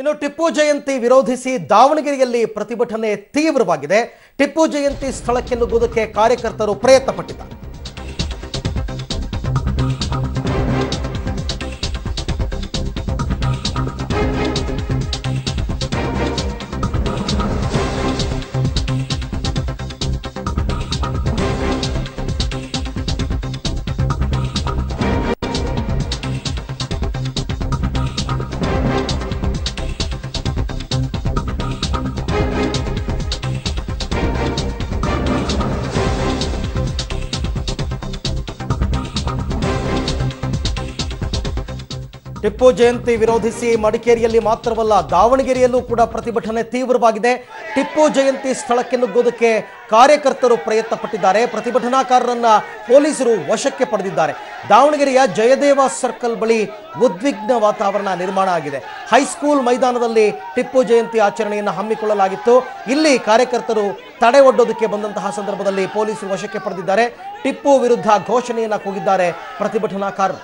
ಇನ್ನು ಟಿಪ್ಪು ಜಯಂತಿ ವಿರೋಧಿಸಿ ದಾವಣಗೆರೆಯಲ್ಲಿ ಪ್ರತಿಭಟನೆ ತೀವ್ರವಾಗಿದೆ. ಟಿಪ್ಪು ಜಯಂತಿ ಸ್ಥಳಕ್ಕೆ ನುಗ್ಗುವುದಕ್ಕೆ ಕಾರ್ಯಕರ್ತರು ಪ್ರಯತ್ನ ಪಟ್ಟಿದ್ದಾರೆ. ಟಿಪ್ಪು ಜಯಂತಿ ವಿರೋಧಿಸಿ ಮಡಿಕೇರಿಯಲ್ಲಿ ಮಾತ್ರವಲ್ಲ ದಾವಣಗೆರೆಯಲ್ಲೂ ಕೂಡ ಪ್ರತಿಭಟನೆ ತೀವ್ರವಾಗಿದೆ. ಟಿಪ್ಪು ಜಯಂತಿ ಸ್ಥಳಕ್ಕೆ ನುಗ್ಗೋದಕ್ಕೆ ಕಾರ್ಯಕರ್ತರು ಪ್ರಯತ್ನ ಪಟ್ಟಿದ್ದಾರೆ. ಪ್ರತಿಭಟನಾಕಾರರನ್ನ ಪೊಲೀಸರು ವಶಕ್ಕೆ ಪಡೆದಿದ್ದಾರೆ. ದಾವಣಗೆರೆಯ ಜಯದೇವ ಸರ್ಕಲ್ ಬಳಿ ಉದ್ವಿಗ್ನ ವಾತಾವರಣ ನಿರ್ಮಾಣ ಆಗಿದೆ. ಹೈಸ್ಕೂಲ್ ಮೈದಾನದಲ್ಲಿ ಟಿಪ್ಪು ಜಯಂತಿ ಆಚರಣೆಯನ್ನು ಹಮ್ಮಿಕೊಳ್ಳಲಾಗಿತ್ತು. ಇಲ್ಲಿ ಕಾರ್ಯಕರ್ತರು ತಡೆ ಒಡ್ಡೋದಕ್ಕೆ ಬಂದಂತಹ ಸಂದರ್ಭದಲ್ಲಿ ಪೊಲೀಸರು ವಶಕ್ಕೆ ಪಡೆದಿದ್ದಾರೆ. ಟಿಪ್ಪು ವಿರುದ್ಧ ಘೋಷಣೆಯನ್ನು ಕೂಗಿದ್ದಾರೆ ಪ್ರತಿಭಟನಾಕಾರರು.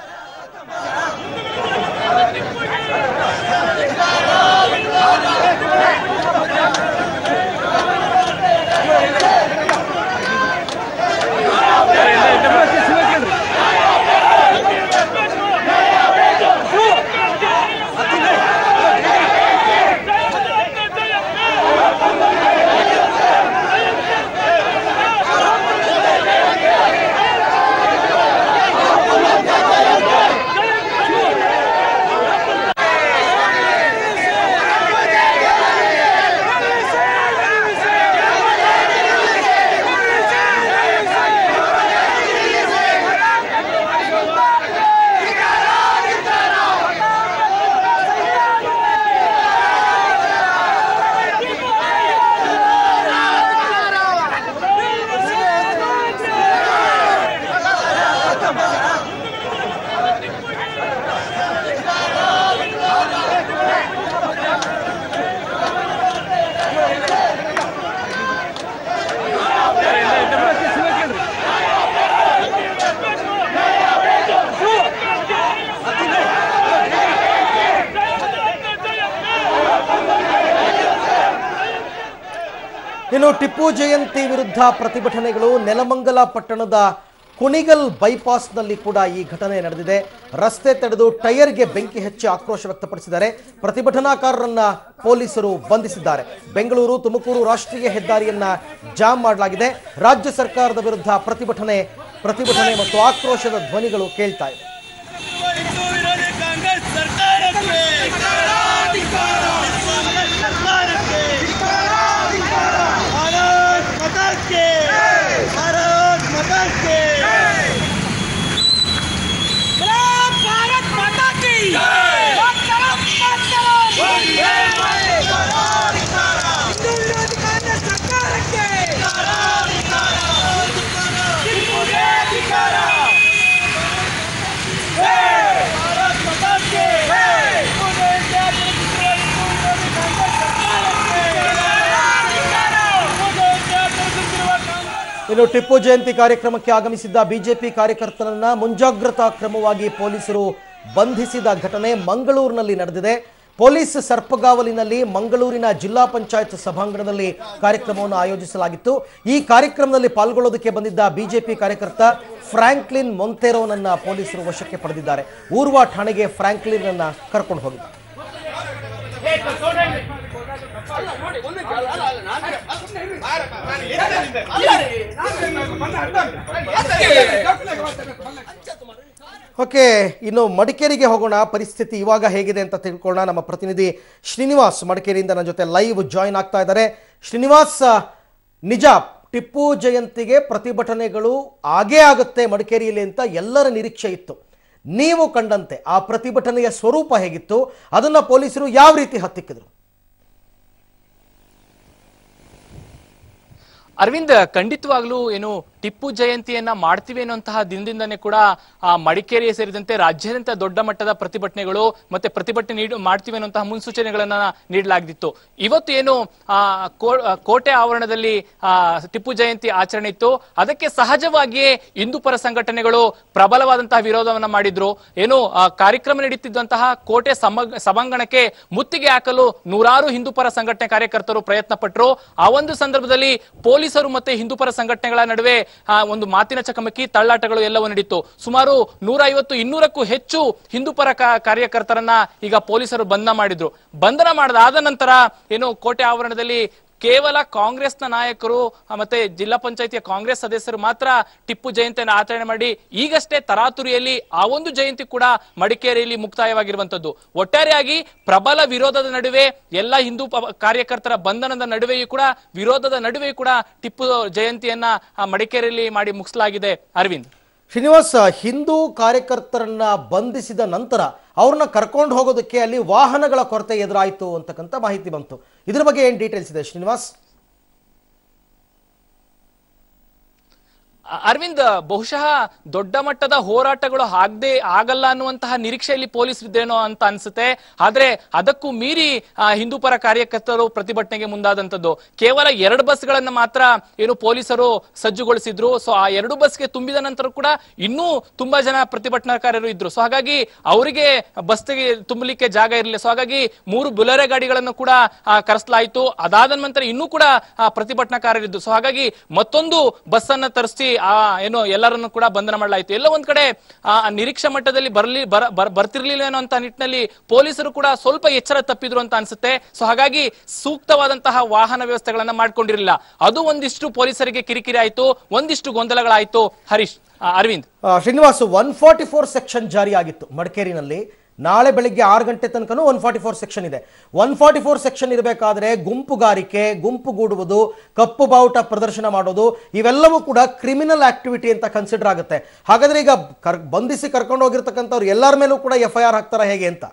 ಇನ್ನು ಟಿಪ್ಪು ಜಯಂತಿ ವಿರುದ್ಧ ಪ್ರತಿಭಟನೆಗಳು ನೆಲಮಂಗಲ ಪಟ್ಟಣದ ಕುಣಿಗಲ್ ಬೈಪಾಸ್ನಲ್ಲಿ ಕೂಡ ಈ ಘಟನೆ ನಡೆದಿದೆ. ರಸ್ತೆ ತಡೆದು ಟೈರ್ಗೆ ಬೆಂಕಿ ಹಚ್ಚಿ ಆಕ್ರೋಶ ವ್ಯಕ್ತಪಡಿಸಿದ್ದಾರೆ. ಪ್ರತಿಭಟನಾಕಾರರನ್ನ ಪೊಲೀಸರು ಬಂಧಿಸಿದ್ದಾರೆ. ಬೆಂಗಳೂರು ತುಮಕೂರು ರಾಷ್ಟ್ರೀಯ ಹೆದ್ದಾರಿಯನ್ನ ಜಾಮ್ ಮಾಡಲಾಗಿದೆ. ರಾಜ್ಯ ಸರ್ಕಾರದ ವಿರುದ್ಧ ಪ್ರತಿಭಟನೆ ಮತ್ತು ಆಕ್ರೋಶದ ಧ್ವನಿಗಳು ಕೇಳ್ತಾ ಇವೆ. ಇನ್ನು ಟಿಪ್ಪು ಜಯಂತಿ ಕಾರ್ಯಕ್ರಮಕ್ಕೆ ಆಗಮಿಸಿದ್ದ ಬಿಜೆಪಿ ಕಾರ್ಯಕರ್ತರನ್ನ ಮುಂಜಾಗ್ರತಾ ಕ್ರಮವಾಗಿ ಪೊಲೀಸರು ಬಂಧಿಸಿದ ಘಟನೆ ಮಂಗಳೂರಿನಲ್ಲಿ ನಡೆದಿದೆ. ಪೊಲೀಸ್ ಸರ್ಪಗಾವಲಿನಲ್ಲಿ ಮಂಗಳೂರಿನ ಜಿಲ್ಲಾ ಪಂಚಾಯತ್ ಸಭಾಂಗಣದಲ್ಲಿ ಕಾರ್ಯಕ್ರಮವನ್ನು ಆಯೋಜಿಸಲಾಗಿತ್ತು. ಈ ಕಾರ್ಯಕ್ರಮದಲ್ಲಿ ಪಾಲ್ಗೊಳ್ಳೋದಕ್ಕೆ ಬಂದಿದ್ದ ಬಿಜೆಪಿ ಕಾರ್ಯಕರ್ತ ಫ್ರಾಂಕ್ಲಿನ್ ಮೊಂತೆರೋನನ್ನ ಪೊಲೀಸರು ವಶಕ್ಕೆ ಪಡೆದಿದ್ದಾರೆ. ಊರ್ವ ಠಾಣೆಗೆ ಫ್ರಾಂಕ್ಲಿನ್ ಅನ್ನ ಕರ್ಕೊಂಡು ಹೋಗಿದ್ದಾರೆ. ಓಕೆ, ಇನ್ನು ಮಡಿಕೇರಿಗೆ ಹೋಗೋಣ. ಪರಿಸ್ಥಿತಿ ಇವಾಗ ಹೇಗಿದೆ ಅಂತ ತಿಳ್ಕೊಳ್ಳೋಣ. ನಮ್ಮ ಪ್ರತಿನಿಧಿ ಶ್ರೀನಿವಾಸ್ ಮಡಿಕೇರಿಯಿಂದ ನನ್ನ ಜೊತೆ ಲೈವ್ ಜಾಯಿನ್ ಆಗ್ತಾ ಇದ್ದಾರೆ. ಶ್ರೀನಿವಾಸ್, ನಿಜ ಟಿಪ್ಪು ಜಯಂತಿಗೆ ಪ್ರತಿಭಟನೆಗಳು ಆಗೇ ಆಗುತ್ತೆ ಮಡಿಕೇರಿಯಲ್ಲಿ ಅಂತ ಎಲ್ಲರ ನಿರೀಕ್ಷೆ ಇತ್ತು. ನೀವು ಕಂಡಂತೆ ಆ ಪ್ರತಿಭಟನೆಯ ಸ್ವರೂಪ ಹೇಗಿತ್ತು? ಅದನ್ನ ಪೊಲೀಸರು ಯಾವ ರೀತಿ ಹತ್ತಿಕ್ಕಿದ್ರು? ಅರವಿಂದ್, ಖಂಡಿತವಾಗ್ಲೂ ಏನು ಟಿಪ್ಪು ಜಯಂತಿಯನ್ನ ಮಾಡ್ತೀವಿ ಅನ್ನುವಂತಹ ದಿನದಿಂದನೇ ಕೂಡ ಮಡಿಕೇರಿ ಸೇರಿದಂತೆ ರಾಜ್ಯಾದ್ಯಂತ ದೊಡ್ಡ ಮಟ್ಟದ ಪ್ರತಿಭಟನೆಗಳು ಮತ್ತೆ ಪ್ರತಿಭಟನೆ ಮಾಡ್ತೀವಿ ಅನ್ನುವಂತಹ ಮುನ್ಸೂಚನೆಗಳನ್ನ ನೀಡಲಾಗಿತ್ತು. ಇವತ್ತು ಏನು ಕೋಟೆ ಆವರಣದಲ್ಲಿ ಟಿಪ್ಪು ಜಯಂತಿ ಆಚರಣೆ ಇತ್ತು, ಅದಕ್ಕೆ ಸಹಜವಾಗಿಯೇ ಹಿಂದೂ ಪರ ಸಂಘಟನೆಗಳು ಪ್ರಬಲವಾದಂತಹ ವಿರೋಧವನ್ನ ಮಾಡಿದ್ರು. ಏನು ಕಾರ್ಯಕ್ರಮ ನಡೆಯುತ್ತಿದ್ದಂತಹ ಕೋಟೆ ಸಭಾಂಗಣಕ್ಕೆ ಮುತ್ತಿಗೆ ಹಾಕಲು ನೂರಾರು ಹಿಂದೂ ಪರ ಸಂಘಟನೆ ಕಾರ್ಯಕರ್ತರು ಪ್ರಯತ್ನ ಪಟ್ಟರು. ಆ ಒಂದು ಸಂದರ್ಭದಲ್ಲಿ ಪೊಲೀಸರು ಮತ್ತೆ ಹಿಂದೂ ಪರ ಸಂಘಟನೆಗಳ ನಡುವೆ ಒಂದು ಮಾತಿನ ಚಕಮಕಿ, ತಳ್ಳಾಟಗಳು ಎಲ್ಲವೂ ನಡೆಯಿತು. ಸುಮಾರು 150-200ಕ್ಕೂ ಹೆಚ್ಚು ಹಿಂದೂ ಪರ ಕಾರ್ಯಕರ್ತರನ್ನ ಈಗ ಪೊಲೀಸರು ಬಂಧನ ಮಾಡಿದ್ರು. ಬಂಧನ ಮಾಡದಾದ ನಂತರ ಏನು ಕೋಟೆ ಆವರಣದಲ್ಲಿ ಕೇವಲ ಕಾಂಗ್ರೆಸ್ನ ನಾಯಕರು ಮತ್ತೆ ಜಿಲ್ಲಾ ಪಂಚಾಯಿತಿಯ ಕಾಂಗ್ರೆಸ್ ಸದಸ್ಯರು ಮಾತ್ರ ಟಿಪ್ಪು ಜಯಂತಿಯನ್ನು ಆಚರಣೆ ಮಾಡಿ ಈಗಷ್ಟೇ ತರಾತುರಿಯಲ್ಲಿ ಆ ಒಂದು ಜಯಂತಿ ಕೂಡ ಮಡಿಕೇರಿಯಲ್ಲಿ ಮುಕ್ತಾಯವಾಗಿರುವಂತದ್ದು. ಒಟ್ಟಾರೆಯಾಗಿ ಪ್ರಬಲ ವಿರೋಧದ ನಡುವೆ, ಎಲ್ಲ ಹಿಂದೂ ಕಾರ್ಯಕರ್ತರ ಬಂಧನದ ನಡುವೆಯೂ ಕೂಡ, ವಿರೋಧದ ನಡುವೆಯೂ ಕೂಡ ಟಿಪ್ಪು ಜಯಂತಿಯನ್ನ ಮಡಿಕೇರಿಯಲ್ಲಿ ಮಾಡಿ ಮುಗಿಸಲಾಗಿದೆ. ಅರವಿಂದ್, ಶ್ರೀನಿವಾಸ್, ಹಿಂದೂ ಕಾರ್ಯಕರ್ತರನ್ನ ಬಂಧಿಸಿದ ನಂತರ ಅವ್ರನ್ನ ಕರ್ಕೊಂಡು ಹೋಗೋದಕ್ಕೆ ಅಲ್ಲಿ ವಾಹನಗಳ ಕೊರತೆ ಎದುರಾಯಿತು ಅಂತಕ್ಕಂಥ ಮಾಹಿತಿ ಬಂತು. ಇದ್ರ ಬಗ್ಗೆ ಏನು ಡೀಟೇಲ್ಸ್ ಇದೆ ಶ್ರೀನಿವಾಸ್? ಅರವಿಂದ್, ಬಹುಶಃ ದೊಡ್ಡ ಮಟ್ಟದ ಹೋರಾಟಗಳು ಆಗಲ್ಲ ಅನ್ನುವಂತಹ ನಿರೀಕ್ಷೆಯಲ್ಲಿ ಪೊಲೀಸರಿದ್ದೇನೋ ಅಂತ ಅನ್ಸುತ್ತೆ. ಆದ್ರೆ ಅದಕ್ಕೂ ಮೀರಿ ಹಿಂದೂ ಪರ ಕಾರ್ಯಕರ್ತರು ಪ್ರತಿಭಟನೆಗೆ ಮುಂದಾದಂಥದ್ದು. ಕೇವಲ 2 ಬಸ್ಗಳನ್ನು ಮಾತ್ರ ಏನು ಪೊಲೀಸರು ಸಜ್ಜುಗೊಳಿಸಿದ್ರು. ಸೊ ಆ 2 ಬಸ್ಗೆ ತುಂಬಿದ ನಂತರ ಕೂಡ ಇನ್ನೂ ತುಂಬಾ ಜನ ಪ್ರತಿಭಟನಾಕಾರರು ಇದ್ರು. ಸೊ ಹಾಗಾಗಿ ಅವರಿಗೆ ಬಸ್ಗೆ ತುಂಬಲಿಕ್ಕೆ ಜಾಗ ಇರಲಿಲ್ಲ. ಸೊ ಹಾಗಾಗಿ 3 ಬುಲೆರೋ ಗಾಡಿಗಳನ್ನು ಕೂಡ ಕರೆಸಲಾಯಿತು. ಅದಾದ ನಂತರ ಇನ್ನೂ ಕೂಡ ಪ್ರತಿಭಟನಾಕಾರರಿದ್ದು. ಸೊ ಹಾಗಾಗಿ ಮತ್ತೊಂದು ಬಸ್ ಅನ್ನ ತರಿಸಿ ಏನು ಎಲ್ಲರನ್ನು ಕೂಡ ಬಂಧನ ಮಾಡಲಾಯಿತು. ಎಲ್ಲ ಒಂದ್ ಕಡೆ ನಿರೀಕ್ಷಾ ಮಟ್ಟದಲ್ಲಿ ಬರ್ತಿರ್ಲಿಲ್ಲ ಏನೋ ಅಂತ ನಿಟ್ಟಿನಲ್ಲಿ ಪೊಲೀಸರು ಕೂಡ ಸ್ವಲ್ಪ ಎಚ್ಚರ ತಪ್ಪಿದ್ರು ಅಂತ ಅನ್ಸುತ್ತೆ. ಸೊ ಹಾಗಾಗಿ ಸೂಕ್ತವಾದಂತಹ ವಾಹನ ವ್ಯವಸ್ಥೆಗಳನ್ನ ಮಾಡ್ಕೊಂಡಿರಲಿಲ್ಲ. ಅದು ಒಂದಿಷ್ಟು ಪೊಲೀಸರಿಗೆ ಕಿರಿಕಿರಿ ಆಯ್ತು, ಒಂದಿಷ್ಟು ಗೊಂದಲಗಳಾಯ್ತು. ಹರೀಶ್, ಅರವಿಂದ್, ಶ್ರೀನಿವಾಸ್, 144 ಸೆಕ್ಷನ್ ಜಾರಿ ಆಗಿತ್ತು ಮಡಿಕೇರಿನಲ್ಲಿ. ನಾಳೆ ಬೆಳಿಗ್ಗೆ 6 ಗಂಟೆ ತನಕನೂ 144 ಸೆಕ್ಷನ್ ಇದೆ. 144 ಸೆಕ್ಷನ್ ಇರಬೇಕಾದ್ರೆ ಗುಂಪುಗಾರಿಕೆ, ಗುಂಪುಗೂಡುವುದು, ಕಪ್ಪು ಬಾವುಟ ಪ್ರದರ್ಶನ ಮಾಡೋದು ಇವೆಲ್ಲವೂ ಕೂಡ ಕ್ರಿಮಿನಲ್ ಆಕ್ಟಿವಿಟಿ ಅಂತ ಕನ್ಸಿಡರ್ ಆಗುತ್ತೆ. ಹಾಗಾದ್ರೆ ಈಗ ಬಂಧಿಸಿ ಕರ್ಕೊಂಡು ಹೋಗಿರ್ತಕ್ಕಂಥವ್ರು ಎಲ್ಲರ ಮೇಲೂ ಕೂಡ FIR ಹಾಕ್ತಾರ ಹೇಗೆ ಅಂತ?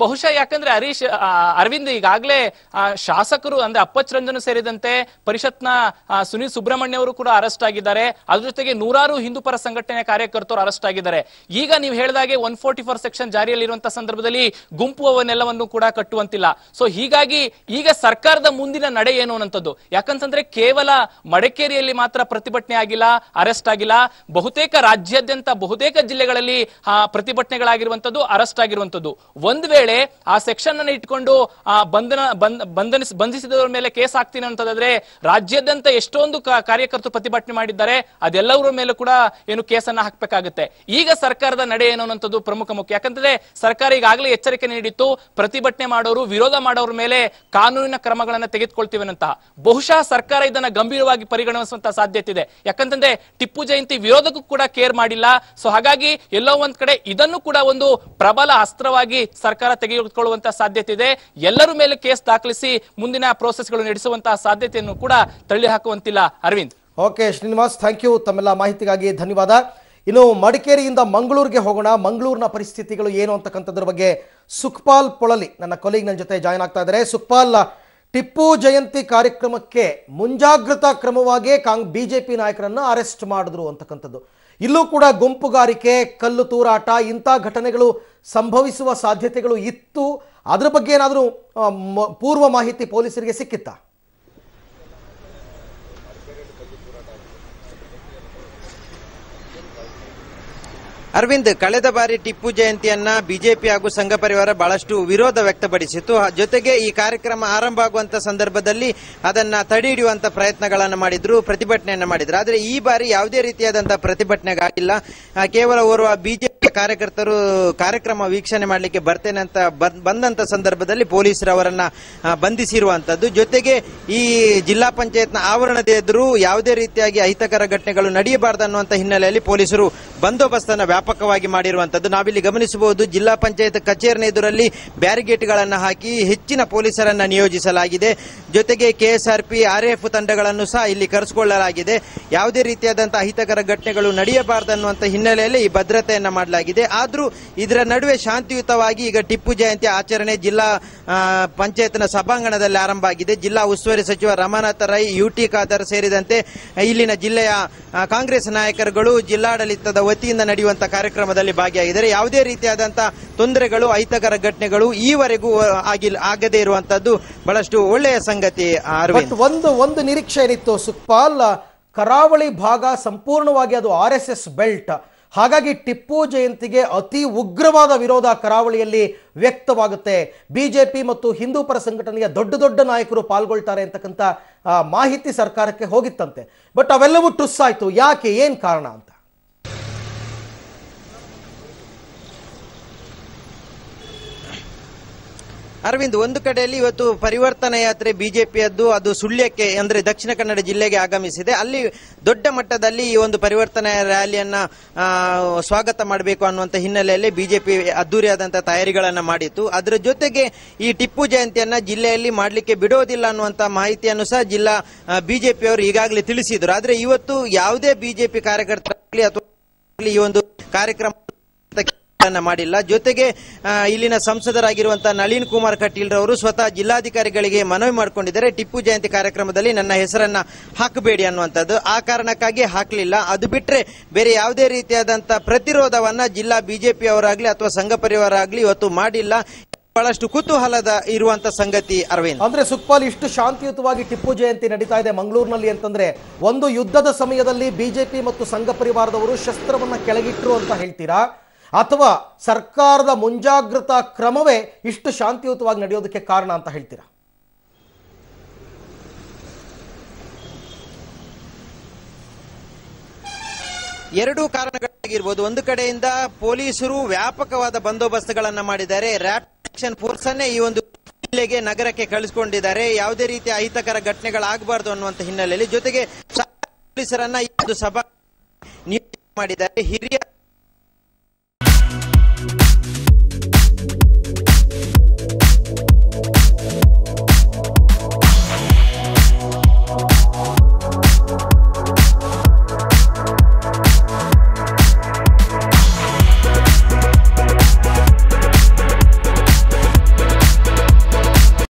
ಬಹುಶಃ ಯಾಕಂದ್ರೆ ಅರವಿಂದ್, ಈಗಾಗಲೇ ಶಾಸಕರು ಅಂದ್ರೆ ಅಪ್ಪಚ್ ರಂಜನ್ ಸೇರಿದಂತೆ ಪರಿಷತ್ನ ಸುನೀಲ್ ಸುಬ್ರಹ್ಮಣ್ಯ ಅವರು ಕೂಡ ಅರೆಸ್ಟ್ ಆಗಿದ್ದಾರೆ. ಅದ್ರ ಜೊತೆಗೆ ನೂರಾರು ಹಿಂದೂ ಪರ ಸಂಘಟನೆ ಕಾರ್ಯಕರ್ತರು ಅರೆಸ್ಟ್ ಆಗಿದ್ದಾರೆ. ಈಗ ನೀವು ಹೇಳಿದಾಗೆ 144 ಸೆಕ್ಷನ್ ಜಾರಿಯಲ್ಲಿರುವಂತಹ ಸಂದರ್ಭದಲ್ಲಿ ಗುಂಪು ಅವನ್ನೆಲ್ಲವನ್ನು ಕೂಡ ಕಟ್ಟುವಂತಿಲ್ಲ. ಸೊ ಹೀಗಾಗಿ ಈಗ ಸರ್ಕಾರದ ಮುಂದಿನ ನಡೆ ಏನು ಅನ್ನೋಂಥದ್ದು. ಯಾಕಂತಂದ್ರೆ ಕೇವಲ ಮಡಿಕೇರಿಯಲ್ಲಿ ಮಾತ್ರ ಪ್ರತಿಭಟನೆ ಆಗಿಲ್ಲ, ಅರೆಸ್ಟ್ ಆಗಿಲ್ಲ, ಬಹುತೇಕ ರಾಜ್ಯಾದ್ಯಂತ ಬಹುತೇಕ ಜಿಲ್ಲೆಗಳಲ್ಲಿ ಪ್ರತಿಭಟನೆಗಳಾಗಿರುವಂತದ್ದು, ಅರೆಸ್ಟ್ ಆಗಿರುವಂತದ್ದು. ಒಂದು ವೇಳೆ ಆ ಸೆಕ್ಷನ್ ಅನ್ನು ಇಟ್ಕೊಂಡು ಬಂಧಿಸಿದವರ ಮೇಲೆ ಕೇಸ್ ಹಾಕ್ತೀನಿ ಅಂತಂದ್ರೆ ರಾಜ್ಯಾದ್ಯಂತ ಎಷ್ಟೊಂದು ಕಾರ್ಯಕರ್ತರು ಪ್ರತಿಭಟನೆ ಮಾಡಿದ್ದಾರೆ, ಅದೆಲ್ಲವರ ಮೇಲೆ ಕೂಡ ಏನು ಕೇಸನ್ನ ಹಾಕಬೇಕಾಗುತ್ತೆ. ಈಗ ಸರ್ಕಾರದ ನಡೆ ಏನು ಅನ್ನೋದು ಪ್ರಮುಖ ಮುಖ್ಯ. ಯಾಕಂತಂದ್ರೆ ಸರ್ಕಾರ ಈಗಾಗಲೇ ಎಚ್ಚರಿಕೆ ನೀಡಿತ್ತು, ಪ್ರತಿಭಟನೆ ಮಾಡೋರು, ವಿರೋಧ ಮಾಡೋರ ಮೇಲೆ ಕಾನೂನಿನ ಕ್ರಮಗಳನ್ನ ತೆಗೆದುಕೊಳ್ತೀವಿ ಅಂತ. ಬಹುಶಃ ಸರ್ಕಾರ ಇದನ್ನ ಗಂಭೀರವಾಗಿ ಪರಿಗಣಿಸುವಂತಹ ಸಾಧ್ಯತೆ ಇದೆ. ಯಾಕಂತಂದ್ರೆ ಟಿಪ್ಪು ಜಯಂತಿ ವಿರೋಧಕ್ಕೂ ಕೂಡ ಕೇರ್ ಮಾಡಿಲ್ಲ. ಸೊ ಹಾಗಾಗಿ ಎಲ್ಲೋ ಒಂದ್ ಕಡೆ ಇದನ್ನು ಕೂಡ ಒಂದು ಪ್ರಬಲ ಅಸ್ತ್ರವಾಗಿ ಸರ್ಕಾರ ತೆಗೆದುಕೊಳ್ಳುವಂತಹ ಸಾಧ್ಯತೆ ಇದೆ. ಎಲ್ಲರ ಮೇಲೆ ಕೇಸ್ ದಾಖಲಿಸಿ ಮುಂದಿನ ಪ್ರೋಸೆಸ್ಗಳು ನಡೆಸುವಂತಹ ಸಾಧ್ಯತೆಯನ್ನು ಕೂಡ ತಳ್ಳಿ ಹಾಕುವಂತಿಲ್ಲ. Aravind, okay Srinivas, thank you ತಮ್ಮೆಲ್ಲ ಮಾಹಿತಿಗಾಗಿ, ಧನ್ಯವಾದ. ಇನ್ನು ಮಡಿಕೇರಿಯಿಂದ ಮಂಗಳೂರಿಗೆ ಹೋಗೋಣ. ಮಂಗಳೂರಿನ ಪರಿಸ್ಥಿತಿಗಳು ಏನು ಅಂತಕ್ಕಂಥದ್ರ ಬಗ್ಗೆ ಸುಖಪಾಲ್ ಪೊಳಲಿ ನನ್ನ ಕೊಲೀಗ್ ನನ್ನ ಜೊತೆ ಜಾಯಿನ್ ಆಗ್ತಾ ಇದ್ದಾರೆ. ಸುಖಪಾಲ್, ಟಿಪ್ಪು ಜಯಂತಿ ಕಾರ್ಯಕ್ರಮಕ್ಕೆ ಮುಂಜಾಗ್ರತಾ ಕ್ರಮವಾಗಿ BJP ನಾಯಕರನ್ನ ಅರೆಸ್ಟ್ ಮಾಡಿದ್ರು ಅಂತಕ್ಕಂಥದ್ದು. ಇಲ್ಲೂ ಕೂಡ ಗುಂಪುಗಾರಿಕೆ, ಕಲ್ಲು ತೂರಾಟ ಇಂಥ ಘಟನೆಗಳು ಸಂಭವಿಸುವ ಸಾಧ್ಯತೆಗಳು ಇತ್ತು. ಅದರ ಬಗ್ಗೆ ಏನಾದರೂ ಪೂರ್ವ ಮಾಹಿತಿ ಪೊಲೀಸರಿಗೆ ಸಿಕ್ಕಿತ್ತಾ? ಅರವಿಂದ್, ಕಳೆದ ಬಾರಿ ಟಿಪ್ಪು ಜಯಂತಿಯನ್ನ BJP ಹಾಗೂ ಸಂಘ ಪರಿವಾರ ಬಹಳಷ್ಟು ವಿರೋಧ ವ್ಯಕ್ತಪಡಿಸಿತ್ತು. ಜೊತೆಗೆ ಈ ಕಾರ್ಯಕ್ರಮ ಆರಂಭ ಆಗುವಂತ ಸಂದರ್ಭದಲ್ಲಿ ಅದನ್ನ ತಡೆ ಹಿಡಿಯುವಂತ ಪ್ರಯತ್ನಗಳನ್ನು ಮಾಡಿದ್ರು, ಪ್ರತಿಭಟನೆಯನ್ನ ಮಾಡಿದ್ರು. ಆದರೆ ಈ ಬಾರಿ ಯಾವುದೇ ರೀತಿಯಾದಂತಹ ಪ್ರತಿಭಟನೆಗಾಗಿಲ್ಲ. ಕೇವಲ ಓರ್ವ BJP ಕಾರ್ಯಕರ್ತರು ಕಾರ್ಯಕ್ರಮ ವೀಕ್ಷಣೆ ಮಾಡಲಿಕ್ಕೆ ಬರ್ತೇನೆ ಅಂತ ಬಂದಂತ ಸಂದರ್ಭದಲ್ಲಿ ಪೊಲೀಸರು ಅವರನ್ನ ಬಂಧಿಸಿರುವಂತದ್ದು. ಜೊತೆಗೆ ಈ ಜಿಲ್ಲಾ ಪಂಚಾಯತ್ನ ಆವರಣದ ಎದುರು ಯಾವುದೇ ರೀತಿಯಾಗಿ ಅಹಿತಕರ ಘಟನೆಗಳು ನಡೆಯಬಾರದು ಅನ್ನುವಂತ ಹಿನ್ನೆಲೆಯಲ್ಲಿ ಪೊಲೀಸರು ಬಂದೋಬಸ್ತನ್ನ ವ್ಯಾಪಕವಾಗಿ ಮಾಡಿರುವಂತದ್ದು ನಾವಿಲ್ಲಿ ಗಮನಿಸಬಹುದು. ಜಿಲ್ಲಾ ಪಂಚಾಯತ್ ಕಚೇರಿನ ಎದುರಲ್ಲಿ ಬ್ಯಾರಿಗೇಟ್ಗಳನ್ನು ಹಾಕಿ ಹೆಚ್ಚಿನ ಪೊಲೀಸರನ್ನು ನಿಯೋಜಿಸಲಾಗಿದೆ. ಜೊತೆಗೆ ಕೆಎಸ್ಆರ್ಪಿ ಆರ್ಎಫ್ ತಂಡಗಳನ್ನು ಸಹ ಇಲ್ಲಿ ಕರೆಸಿಕೊಳ್ಳಲಾಗಿದೆ. ಯಾವುದೇ ರೀತಿಯಾದಂತಹ ಅಹಿತಕರ ಘಟನೆಗಳು ನಡೆಯಬಾರದು ಅನ್ನುವಂತ ಹಿನ್ನೆಲೆಯಲ್ಲಿ ಈ ಭದ್ರತೆಯನ್ನ ಮಾಡಲಾಗಿದೆ. ಆದರೂ ಇದರ ನಡುವೆ ಶಾಂತಿಯುತವಾಗಿ ಈಗ ಟಿಪ್ಪು ಜಯಂತಿ ಆಚರಣೆ ಜಿಲ್ಲಾ ಪಂಚಾಯತ್ನ ಸಭಾಂಗಣದಲ್ಲಿ ಆರಂಭ ಆಗಿದೆ. ಜಿಲ್ಲಾ ಉಸ್ತುವಾರಿ ಸಚಿವ ರಮಾನಾಥ ರೈ, ಯುಟಿ ಖಾದರ್ ಸೇರಿದಂತೆ ಇಲ್ಲಿನ ಜಿಲ್ಲೆಯ ಕಾಂಗ್ರೆಸ್ ನಾಯಕರುಗಳು ಜಿಲ್ಲಾಡಳಿತದ ವತಿಯಿಂದ ನಡೆಯುವಂತಹ ಕಾರ್ಯಕ್ರಮದಲ್ಲಿ ಭಾಗಿಯಾಗಿದ್ದಾರೆ. ಯಾವುದೇ ರೀತಿಯಾದಂತಹ ತೊಂದರೆಗಳು, ಅಹಿತಕರ ಘಟನೆಗಳು ಈವರೆಗೂ ಆಗದೇ ಇರುವಂತದ್ದು ಬಹಳಷ್ಟು ಒಳ್ಳೆಯ ಸಂಗತಿ. ಒಂದು ನಿರೀಕ್ಷೆ ಏನಿತ್ತು ಸುಖಪಾಲ್, ಕರಾವಳಿ ಭಾಗ ಸಂಪೂರ್ಣವಾಗಿ ಅದು RSS ಬೆಲ್ಟ್, ಹಾಗಾಗಿ ಟಿಪ್ಪು ಜಯಂತಿಗೆ ಅತಿ ಉಗ್ರವಾದ ವಿರೋಧ ಕರಾವಳಿಯಲ್ಲಿ ವ್ಯಕ್ತವಾಗುತ್ತೆ. BJP ಮತ್ತು ಹಿಂದೂಪರ ಸಂಘಟನೆಯ ದೊಡ್ಡ ದೊಡ್ಡ ನಾಯಕರು ಪಾಲ್ಗೊಳ್ತಾರೆ ಅಂತಕ್ಕಂಥ ಮಾಹಿತಿ ಸರ್ಕಾರಕ್ಕೆ ಹೋಗಿತ್ತಂತೆ. ಬಟ್ ಅವೆಲ್ಲವೂ ಟುಸ್ ಆಯಿತು. ಯಾಕೆ, ಏನು ಕಾರಣ ಅಂತ? ಅರವಿಂದ್, ಒಂದು ಕಡೆಯಲ್ಲಿ ಇವತ್ತು ಪರಿವರ್ತನಾ ಯಾತ್ರೆ ಬಿಜೆಪಿಯದ್ದು ಅದು ಸುಳ್ಯಕ್ಕೆ ಅಂದರೆ ದಕ್ಷಿಣ ಕನ್ನಡ ಜಿಲ್ಲೆಗೆ ಆಗಮಿಸಿದೆ. ಅಲ್ಲಿ ದೊಡ್ಡ ಮಟ್ಟದಲ್ಲಿ ಈ ಒಂದು ಪರಿವರ್ತನಾ ರ್ಯಾಲಿಯನ್ನು ಸ್ವಾಗತ ಮಾಡಬೇಕು ಅನ್ನುವಂಥ ಹಿನ್ನೆಲೆಯಲ್ಲಿ ಬಿಜೆಪಿ ಅದ್ದೂರಿಯಾದಂಥ ತಯಾರಿಗಳನ್ನು ಮಾಡಿತ್ತು. ಅದರ ಜೊತೆಗೆ ಈ ಟಿಪ್ಪು ಜಯಂತಿಯನ್ನು ಜಿಲ್ಲೆಯಲ್ಲಿ ಮಾಡಲಿಕ್ಕೆ ಬಿಡೋದಿಲ್ಲ ಅನ್ನುವಂಥ ಮಾಹಿತಿಯನ್ನು ಸಹ ಜಿಲ್ಲಾ ಬಿಜೆಪಿಯವರು ಈಗಾಗಲೇ ತಿಳಿಸಿದರು. ಆದರೆ ಇವತ್ತು ಯಾವುದೇ ಬಿಜೆಪಿ ಕಾರ್ಯಕರ್ತರಾಗಲಿ ಅಥವಾ ಈ ಒಂದು ಕಾರ್ಯಕ್ರಮ ಮಾಡಿಲ್ಲ. ಜೊತೆಗೆ ಇಲ್ಲಿನ ಸಂಸದರಾಗಿರುವಂತಹ ನಳಿನ್ ಕುಮಾರ್ ಕಟೀಲ್ ರವರು ಸ್ವತಃ ಜಿಲ್ಲಾಧಿಕಾರಿಗಳಿಗೆ ಮನವಿ ಮಾಡಿಕೊಂಡಿದ್ದಾರೆ, ಟಿಪ್ಪು ಜಯಂತಿ ಕಾರ್ಯಕ್ರಮದಲ್ಲಿ ನನ್ನ ಹೆಸರನ್ನ ಹಾಕಬೇಡಿ ಅನ್ನುವಂಥದ್ದು. ಆ ಕಾರಣಕ್ಕಾಗಿ ಹಾಕಲಿಲ್ಲ. ಅದು ಬಿಟ್ಟರೆ ಬೇರೆ ಯಾವುದೇ ರೀತಿಯಾದಂತಹ ಪ್ರತಿರೋಧವನ್ನ ಜಿಲ್ಲಾ ಬಿಜೆಪಿ ಅವರಾಗ್ಲಿ ಅಥವಾ ಸಂಘ ಪರಿವಾರ ಆಗ್ಲಿ ಇವತ್ತು ಮಾಡಿಲ್ಲ. ಬಹಳಷ್ಟು ಕುತೂಹಲದ ಇರುವಂತಹ ಸಂಗತಿ ಅರವಿಂದ್. ಅಂದ್ರೆ ಸುಖಪಾಲ್, ಇಷ್ಟು ಶಾಂತಿಯುತವಾಗಿ ಟಿಪ್ಪು ಜಯಂತಿ ನಡೀತಾ ಇದೆ ಮಂಗಳೂರಿನಲ್ಲಿ ಅಂತಂದ್ರೆ ಒಂದು ಯುದ್ಧದ ಸಮಯದಲ್ಲಿ ಬಿಜೆಪಿ ಮತ್ತು ಸಂಘ ಪರಿವಾರದವರು ಶಸ್ತ್ರವನ್ನ ಕೆಳಗಿಟ್ಟರು ಅಂತ ಹೇಳ್ತೀರಾ, ಅಥವಾ ಸರ್ಕಾರದ ಮುಂಜಾಗ್ರತಾ ಕ್ರಮವೇ ಇಷ್ಟು ಶಾಂತಿಯುತವಾಗಿ ನಡೆಯೋದಕ್ಕೆ ಕಾರಣ ಅಂತ ಹೇಳ್ತೀರಾ? ಎರಡೂ ಕಾರಣಗಳಾಗಿರ್ಬೋದು. ಒಂದು ಕಡೆಯಿಂದ ಪೊಲೀಸರು ವ್ಯಾಪಕವಾದ ಬಂದೋಬಸ್ತ್ಗಳನ್ನು ಮಾಡಿದ್ದಾರೆ. ರ್ಯಾಪಿಡ್ ಆಕ್ಷನ್ ಫೋರ್ಸ್ ಅನ್ನೇ ಈ ಒಂದು ಜಿಲ್ಲೆಗೆ, ನಗರಕ್ಕೆ ಕಳಿಸ್ಕೊಂಡಿದ್ದಾರೆ. ಯಾವುದೇ ರೀತಿಯ ಅಹಿತಕರ ಘಟನೆಗಳಾಗಬಾರ್ದು ಅನ್ನುವಂಥ ಹಿನ್ನೆಲೆಯಲ್ಲಿ ಜೊತೆಗೆ ಪೊಲೀಸರನ್ನ ಈ ಒಂದು ಸಭಾ ನಿಯೋಜನೆ ಮಾಡಿದ್ದಾರೆ. ಹಿರಿಯ